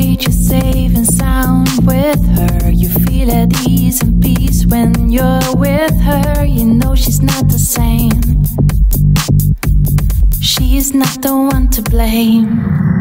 rage is safe and sound with her. You feel at ease and peace when you're with her. You know she's not the same. She's not the one to blame.